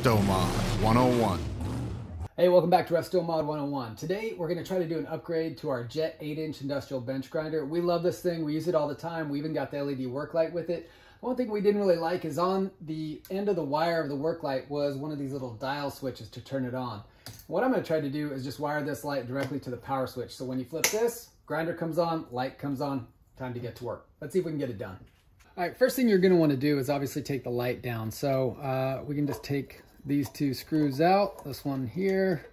Restomod 101. Hey, welcome back to Restomod 101. Today, we're going to try to do an upgrade to our Jet 8-inch industrial bench grinder. We love this thing. We use it all the time. We even got the LED work light with it. One thing we didn't really like is on the end of the wire of the work light was one of these little dial switches to turn it on. What I'm going to try to do is just wire this light directly to the power switch. So when you flip this, grinder comes on, light comes on, time to get to work. Let's see if we can get it done. All right, first thing you're going to want to do is obviously take the light down. So we can just take these two screws out, this one here,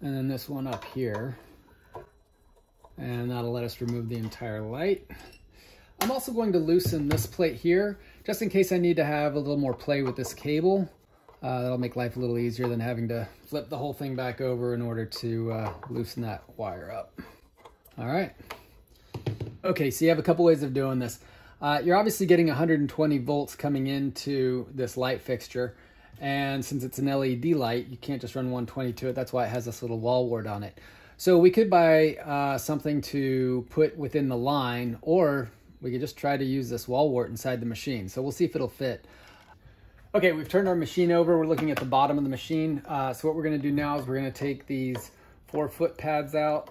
and then this one up here. And that'll let us remove the entire light. I'm also going to loosen this plate here, just in case I need to have a little more play with this cable. That'll make life a little easier than having to flip the whole thing back over in order to loosen that wire up. All right. Okay, so you have a couple ways of doing this. You're obviously getting 120 volts coming into this light fixture, and since it's an LED light, you can't just run 120 to it. That's why it has this little wall wart on it. So we could buy something to put within the line, or we could just try to use this wall wart inside the machine. So we'll see if it'll fit. Okay, we've turned our machine over. We're looking at the bottom of the machine. So what we're going to do now is we're going to take these 4-foot pads out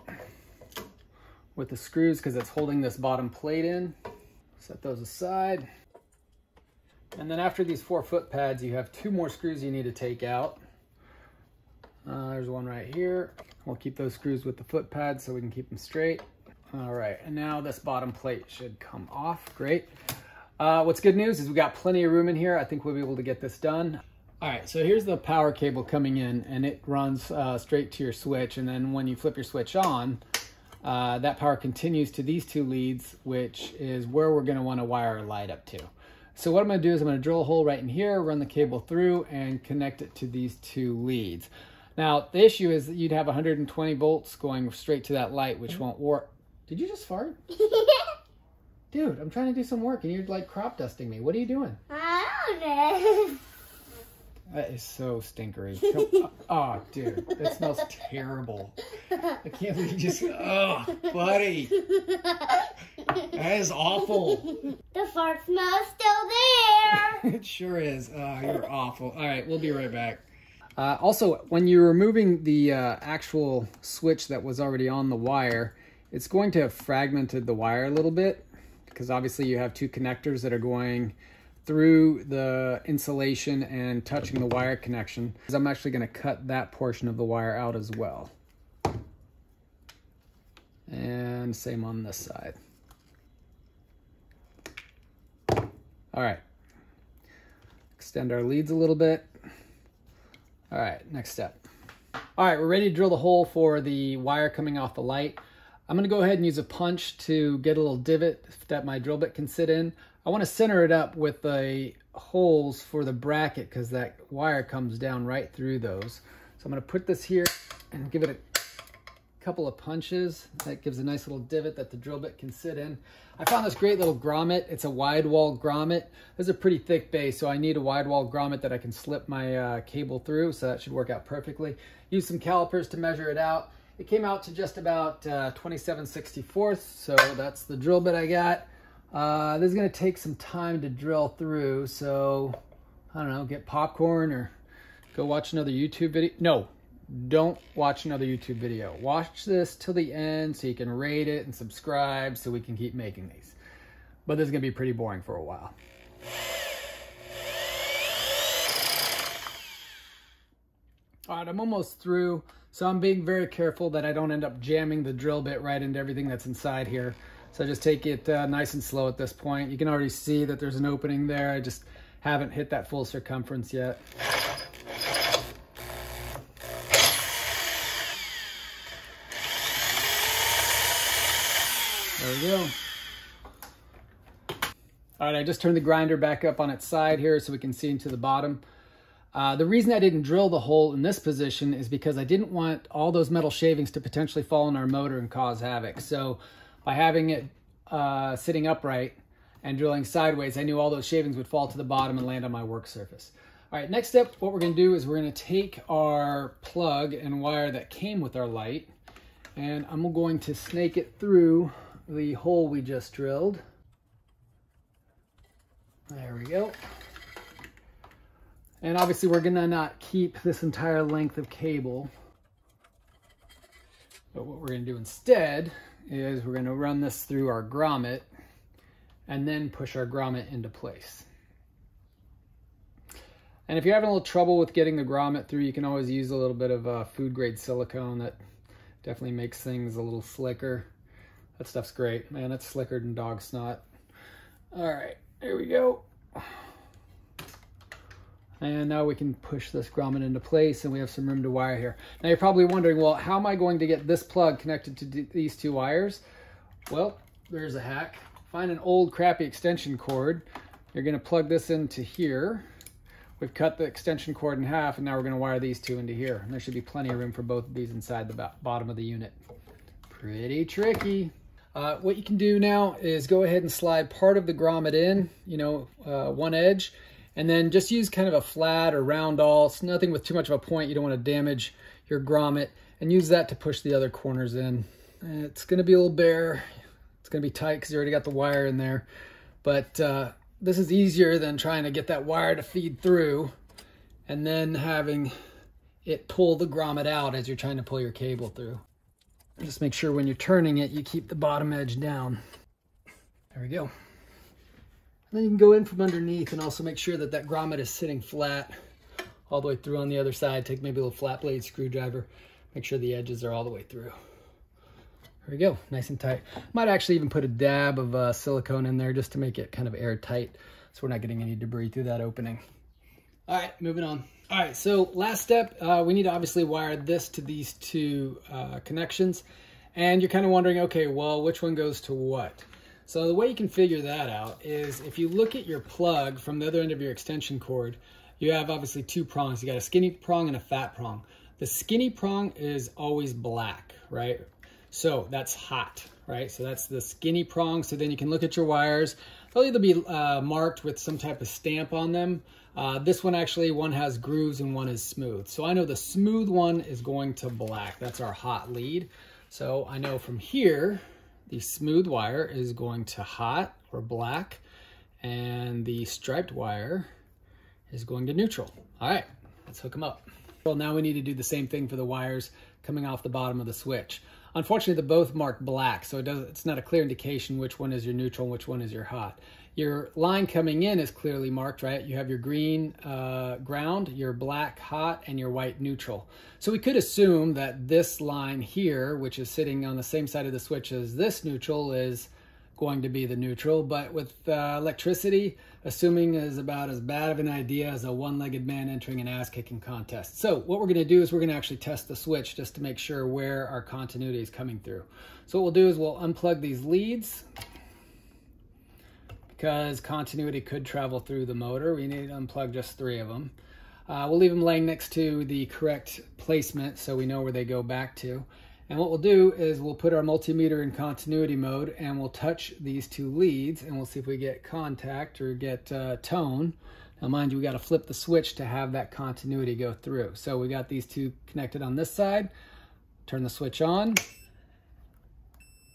with the screws because it's holding this bottom plate in. Set those aside. And then after these 4-foot pads, you have 2 more screws you need to take out. There's one right here. We'll keep those screws with the foot pads so we can keep them straight. All right, and now this bottom plate should come off. Great. What's good news is we got plenty of room in here. I think we'll be able to get this done. All right, so here's the power cable coming in, and it runs straight to your switch. And then when you flip your switch on, that power continues to these 2 leads, which is where we're going to want to wire our light up to. So what I'm going to do is I'm going to drill a hole right in here, run the cable through, and connect it to these 2 leads. Now, the issue is that you'd have 120 volts going straight to that light, which won't work. Did you just fart? Dude, I'm trying to do some work, and you're, like, crop dusting me. What are you doing? I don't know. That is so stinkery. Oh, dude, that smells terrible. I can't believe you just, oh, buddy. That is awful. The fart smell's still there. It sure is. Oh, you're awful. All right, we'll be right back. Also, when you're removing the actual switch that was already on the wire, it's going to have fragmented the wire a little bit because obviously you have 2 connectors that are going through the insulation and touching the wire connection. I'm actually going to cut that portion of the wire out as well. And same on this side. All right. Extend our leads a little bit. All right, next step. All right, we're ready to drill the hole for the wire coming off the light. I'm gonna go ahead and use a punch to get a little divot that my drill bit can sit in. I wanna center it up with the holes for the bracket because that wire comes down right through those. So I'm gonna put this here and give it a couple of punches. That gives a nice little divot that the drill bit can sit in. I found this great little grommet. It's a wide wall grommet. This is a pretty thick base, so I need a wide wall grommet that I can slip my cable through, so that should work out perfectly. Use some calipers to measure it out. It came out to just about 27/64, so that's the drill bit I got. This is going to take some time to drill through, so I don't know, get popcorn or go watch another YouTube video. No, don't watch another YouTube video. Watch this till the end so you can rate it and subscribe so we can keep making these. But this is going to be pretty boring for a while. All right, I'm almost through, so I'm being very careful that I don't end up jamming the drill bit right into everything that's inside here. So just take it nice and slow at this point. You can already see that there's an opening there. I just haven't hit that full circumference yet. There we go. All right, I just turned the grinder back up on its side here so we can see into the bottom. The reason I didn't drill the hole in this position is because I didn't want all those metal shavings to potentially fall on our motor and cause havoc. So by having it sitting upright and drilling sideways, I knew all those shavings would fall to the bottom and land on my work surface. All right, next step, what we're going to do is we're going to take our plug and wire that came with our light, and I'm going to snake it through the hole we just drilled. There we go. And obviously we're gonna not keep this entire length of cable. But what we're gonna do instead is we're gonna run this through our grommet and then push our grommet into place. And if you're having a little trouble with getting the grommet through, you can always use a little bit of food grade silicone. That definitely makes things a little slicker. That stuff's great, man. It's slicker than dog snot. All right, here we go. And now we can push this grommet into place, and we have some room to wire here. Now you're probably wondering, well, how am I going to get this plug connected to these two wires? Well, there's a hack. Find an old crappy extension cord. You're gonna plug this into here. We've cut the extension cord in half, and now we're gonna wire these two into here. And there should be plenty of room for both of these inside the bottom of the unit. Pretty tricky. What you can do now is go ahead and slide part of the grommet in, you know, one edge, and then just use kind of a flat or round awl. It's nothing with too much of a point. You don't want to damage your grommet, and use that to push the other corners in. It's going to be a little bare. It's going to be tight because you already got the wire in there, but this is easier than trying to get that wire to feed through and then having it pull the grommet out as you're trying to pull your cable through. Just make sure when you're turning it, you keep the bottom edge down. There we go. Then you can go in from underneath and also make sure that that grommet is sitting flat all the way through on the other side. Take maybe a little flat blade screwdriver, make sure the edges are all the way through. There we go, nice and tight. Might actually even put a dab of silicone in there just to make it kind of airtight so we're not getting any debris through that opening. All right, moving on. All right, so last step, we need to obviously wire this to these two connections. And you're kind of wondering, okay, well, which one goes to what? So the way you can figure that out is if you look at your plug from the other end of your extension cord, you have obviously two prongs. You got a skinny prong and a fat prong. The skinny prong is always black, right? So that's hot, right? So that's the skinny prong. So then you can look at your wires. They'll either be marked with some type of stamp on them. This one actually, one has grooves and one is smooth. So I know the smooth one is going to black. That's our hot lead. So I know from here, the smooth wire is going to hot or black, and the striped wire is going to neutral. All right, let's hook them up. Well, now we need to do the same thing for the wires coming off the bottom of the switch. Unfortunately, they're both marked black, so it's not a clear indication which one is your neutral and which one is your hot. Your line coming in is clearly marked, right? You have your green ground, your black hot, and your white neutral. So we could assume that this line here, which is sitting on the same side of the switch as this neutral, is going to be the neutral. But with electricity, assuming is about as bad of an idea as a one-legged man entering an ass-kicking contest. So what we're gonna do is we're gonna actually test the switch just to make sure where our continuity is coming through. So what we'll do is we'll unplug these leads, because continuity could travel through the motor. We need to unplug just three of them. We'll leave them laying next to the correct placement so we know where they go back to. And what we'll do is we'll put our multimeter in continuity mode and we'll touch these two leads and we'll see if we get contact or get tone. Now mind you, we gotta flip the switch to have that continuity go through. So we got these two connected on this side, turn the switch on,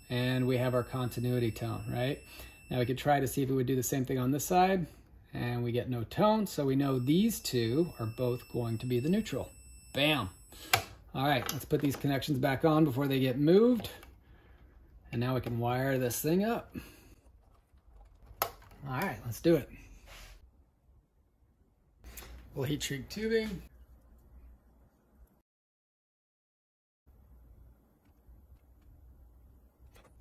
and we have our continuity tone, right? Now we could try to see if it would do the same thing on this side, and we get no tone, so we know these two are both going to be the neutral. Bam. All right, let's put these connections back on before they get moved. And now we can wire this thing up. All right, let's do it. We'll heat shrink tubing.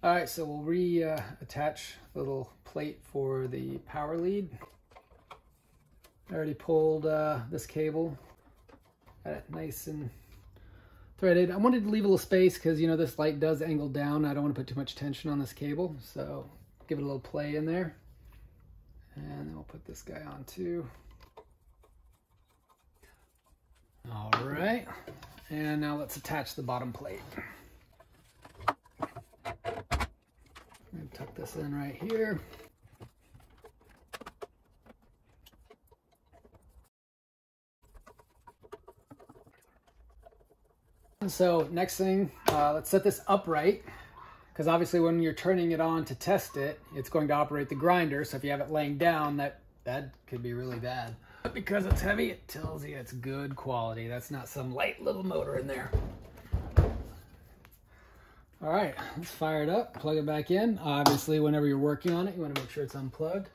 All right, so we'll attach the little plate for the power lead. I already pulled this cable. Got it nice and threaded. I wanted to leave a little space because, you know, this light does angle down. I don't want to put too much tension on this cable, so give it a little play in there. And then we'll put this guy on too. All right, and now let's attach the bottom plate. Tuck this in right here. And so next thing, let's set this upright, because obviously when you're turning it on to test it, it's going to operate the grinder. So if you have it laying down, that could be really bad. But because it's heavy, it tells you it's good quality. That's not some light little motor in there. All right, let's fire it up, plug it back in. Obviously, whenever you're working on it, you want to make sure it's unplugged.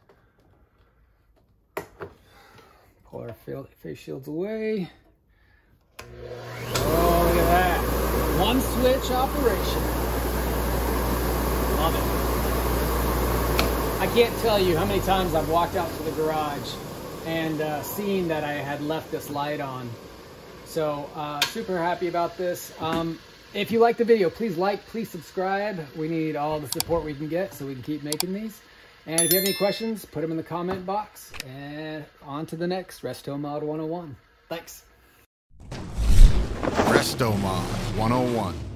Pull our face shields away. Oh, look at that. One switch operation. Love it. I can't tell you how many times I've walked out to the garage and seen that I had left this light on. So super happy about this. If you like the video, please like, please subscribe. We need all the support we can get so we can keep making these. And if you have any questions, put them in the comment box. And on to the next Restomod 101. Thanks. Restomod 101.